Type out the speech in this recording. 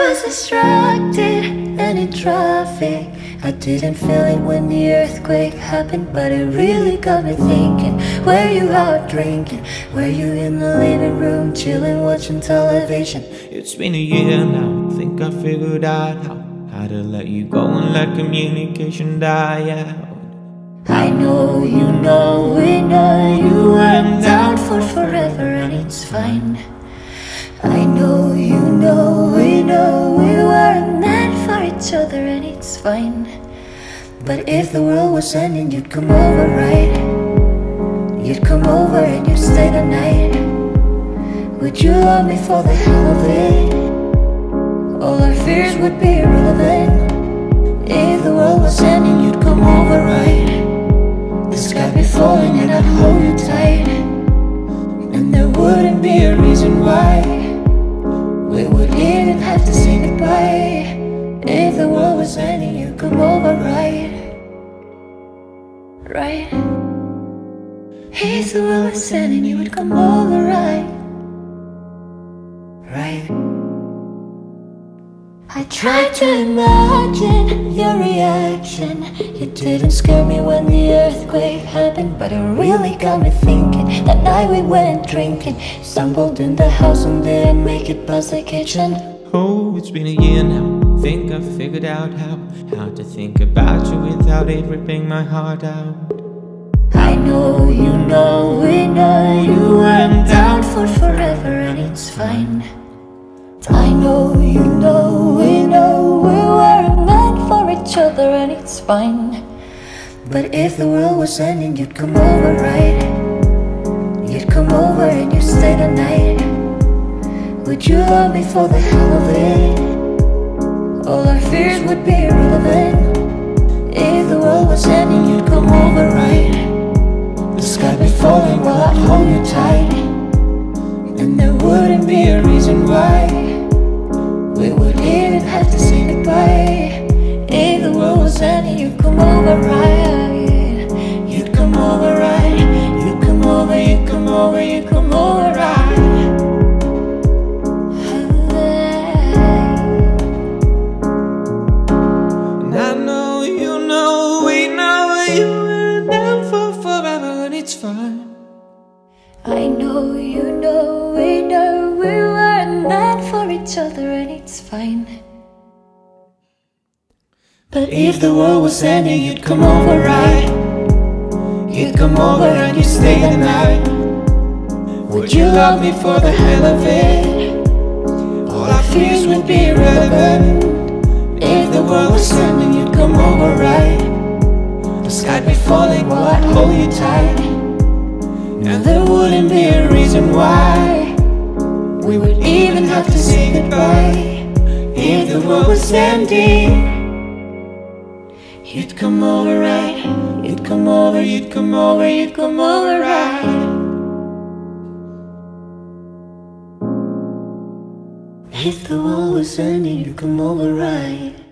I was distracted and in traffic. I didn't feel it when the earthquake happened, but it really got me thinking. Were you out drinking? Were you in the living room chilling, watching television? It's been a year now, I think I figured out how to let you go and let communication die out. I know, you know, we know you went down for forever and it's fine. I know, you know we weren't meant for each other and it's fine. But if the world was ending, you'd come over, right? You'd come over and you'd stay the night. Would you love me for the hell of it? All our fears would be irrelevant. If the world was ending, you'd come over, right? The sky be falling and I'd hold you tight. And there wouldn't be a reason why we would even have to say goodbye. If the world was ending, you'd come over, right? Right? If the world was ending, you would come over, right? Right? I tried to imagine your reaction. You didn't scare me when the earthquake happened, but it really got me thinking. That night we went drinking, stumbled in the house and didn't make it past the kitchen. Oh, it's been a year now, think I figured out how to think about you without it ripping my heart out. I know, you know, we know you went down for forever and it's fine. I know, you know we weren't meant for each other and it's fine. But if the world was ending, you'd come over, right? You'd come over and you'd stay the night. Would you love me for the hell of it? All our fears would be irrelevant. If the world was ending, you'd come over, right? The sky be falling while I hold you tight. And there wouldn't be a reason why we would even have to say goodbye. If the world was ending, you'd come over, right? You'd come over, right? You'd come over, you'd come over, you'd come over, right? And I know, you know, we know you were down for forever and it's fine. I know, you know, we know we weren't meant for each other and it's fine. But if the world was ending, you'd come over, right? You'd come over and you'd stay the night. Would you love me for the hell of it? All our fears would be irrelevant. If the world was ending, you'd come over, right? The sky'd be falling while I'd hold you tight. And there wouldn't be a reason why we would even have to say goodbye. If the world was ending, you'd come over, right? You'd come over, you'd come over, you'd come over, right? If the world was ending, you'd come over, right?